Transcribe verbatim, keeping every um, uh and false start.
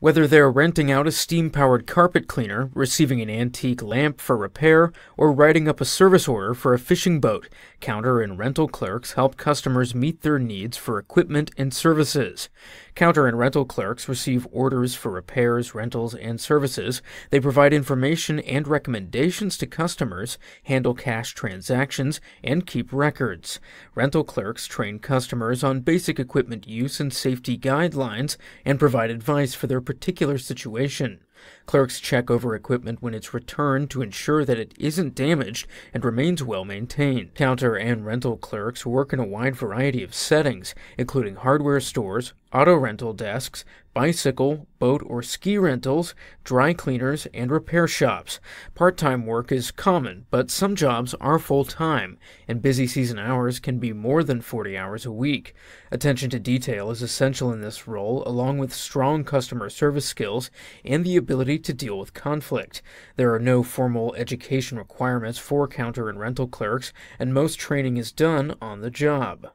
Whether they're renting out a steam-powered carpet cleaner, receiving an antique lamp for repair, or writing up a service order for a fishing boat, counter and rental clerks help customers meet their needs for equipment and services. Counter and rental clerks receive orders for repairs, rentals, and services. They provide information and recommendations to customers, handle cash transactions, and keep records. Rental clerks train customers on basic equipment use and safety guidelines and provide advice for their particular situation. Clerks check over equipment when it's returned to ensure that it isn't damaged and remains well maintained. Counter and rental clerks work in a wide variety of settings, including hardware stores, auto rental desks, bicycle, boat, or ski rentals, dry cleaners, and repair shops. Part-time work is common, but some jobs are full-time, and busy season hours can be more than forty hours a week. Attention to detail is essential in this role, along with strong customer service skills and the ability to deal with conflict. There are no formal education requirements for counter and rental clerks, and most training is done on the job.